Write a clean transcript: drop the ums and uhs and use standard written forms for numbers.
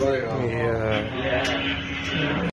Right on. Yeah.